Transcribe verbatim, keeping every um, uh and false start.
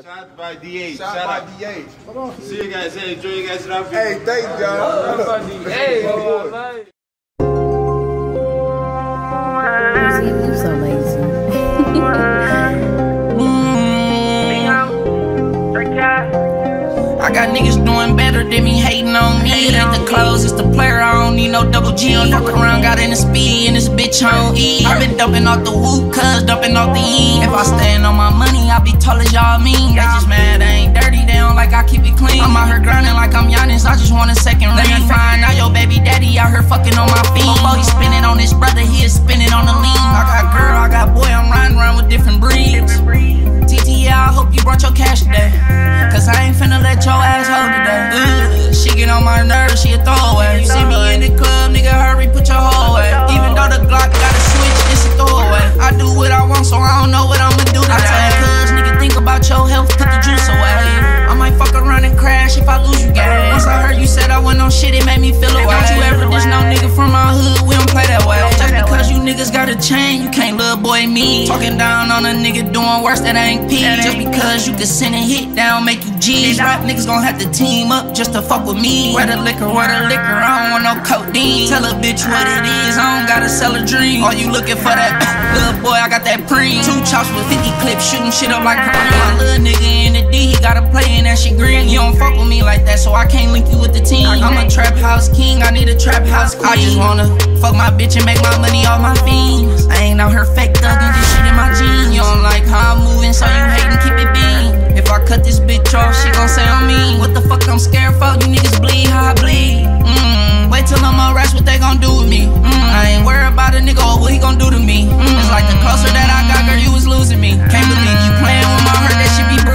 Shot by D H. Shot, Shot by D H. Hold on. See you guys. Hey, enjoy you guys. Hey, thank you, John. Hey, boy. Hey. You're so lazy. I got niggas doing better than me hating on me. It ain't the clothes, it's the player. I don't need no double G. Fuck around, got in the speed, and this bitch on E. I been dumping off the whoop, cuz dumping off the E. If I stand on my money, I be tall as y'all mean. They just mad, I ain't dirty, they don't like I keep it clean. I'm out here grinding like I'm Giannis, I just want a second ring. Let me find out your baby daddy out here fucking on my feet. Although he spinning on his brother, he is spinning on the lean. I got girl, I got boy, I'm riding around with different breeds. T T, I hope you brought your cash today, cause I ain't finna let your ass hold today. Ugh, she get on my nerves, she a throwaway. You see me in the club, nigga, hurry, put your hoe away. Even though the Glock got a switch, it's a throwaway. I do what I want, so I don't know what I'ma do today. I tell cuz, nigga, think about your health, put the juice away. I might fuck around and crash if I lose you game. Once I heard you said I went on shit, it made me feel away. Don't you ever diss no nigga from my hood, we don't play that way. Just because you niggas got a chain, you can't love boy me. Talking down on a nigga doing worse, that ain't P. Just because you can send a hit down, make you G's. Rap niggas gon' have to team up just to fuck with me. Where the liquor, where the liquor, I don't want no codeine. Tell a bitch what it is, I don't gotta sell a dream. Are you looking for that? Little boy, I got that preem. Two chops with fifty clips, shooting shit up like Kareem. My little nigga in the D, he gotta play in that shit green. You don't fuck with me like that, so I can't link you with the team. I'm a trap house king, I need a trap house queen. I just wanna fuck my bitch and make my money off my fiends. I ain't out here fake thugging, this shit in my jeans. You don't like how I'm moving, so you hatin', keep it bean. If I cut this bitch off, she gon' say I'm mean. What the fuck I'm scared for? You niggas bleed how I bleed. Mm-mm. Wait till I'm on rest, what they gon' do with me? Mm-mm. I ain't worried about a nigga or what he gon' do to me. Mm-mm. It's like the closer that I got, girl, you was losing me. Can't believe you playin' with my heart, that shit be broken.